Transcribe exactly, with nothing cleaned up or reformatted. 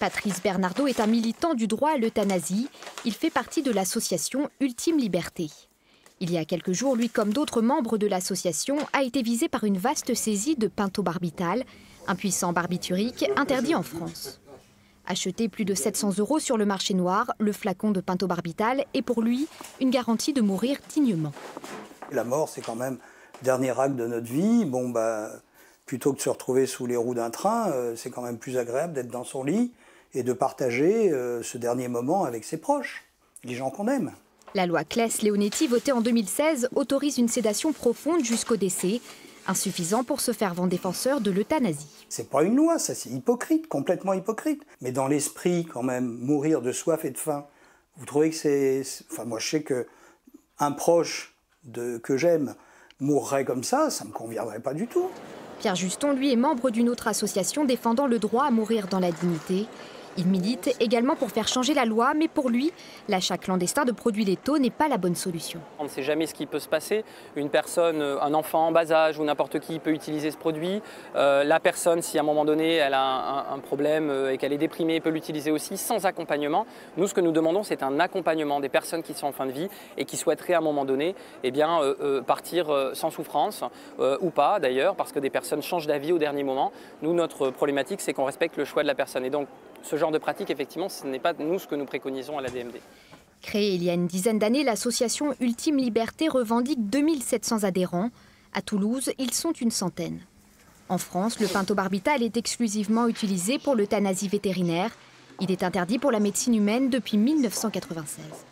Patrice Bernardo est un militant du droit à l'euthanasie. Il fait partie de l'association Ultime Liberté. Il y a quelques jours, lui comme d'autres membres de l'association, a été visé par une vaste saisie de pentobarbital, un puissant barbiturique interdit en France. Acheté plus de sept cents euros sur le marché noir, le flacon de pentobarbital est pour lui une garantie de mourir dignement. La mort, c'est quand même le dernier acte de notre vie. Bon, bah, plutôt que de se retrouver sous les roues d'un train, euh, c'est quand même plus agréable d'être dans son lit et de partager euh, ce dernier moment avec ses proches, les gens qu'on aime. La loi Claeys-Léonetti, votée en deux mille seize, autorise une sédation profonde jusqu'au décès, insuffisant pour se faire vent défenseur de l'euthanasie. C'est pas une loi, ça, c'est hypocrite, complètement hypocrite. Mais dans l'esprit, quand même, mourir de soif et de faim, vous trouvez que c'est... Enfin, moi, je sais qu'un proche de... que j'aime mourrait comme ça, ça me conviendrait pas du tout. Pierre Juston, lui, est membre d'une autre association défendant le droit à mourir dans la dignité. Il milite également pour faire changer la loi, mais pour lui, l'achat clandestin de produits létaux n'est pas la bonne solution. On ne sait jamais ce qui peut se passer. Une personne, un enfant en bas âge ou n'importe qui peut utiliser ce produit. Euh, la personne, si à un moment donné elle a un, un problème et qu'elle est déprimée, peut l'utiliser aussi sans accompagnement. Nous, ce que nous demandons, c'est un accompagnement des personnes qui sont en fin de vie et qui souhaiteraient à un moment donné eh bien, euh, euh, partir sans souffrance, euh, ou pas d'ailleurs, parce que des personnes changent d'avis au dernier moment. Nous, notre problématique, c'est qu'on respecte le choix de la personne. Et donc, ce genre de pratique, effectivement, ce n'est pas nous ce que nous préconisons à la D M D. Créée il y a une dizaine d'années, l'association Ultime Liberté revendique deux mille sept cents adhérents. À Toulouse, ils sont une centaine. En France, le pentobarbital est exclusivement utilisé pour l'euthanasie vétérinaire. Il est interdit pour la médecine humaine depuis mille neuf cent quatre-vingt-seize.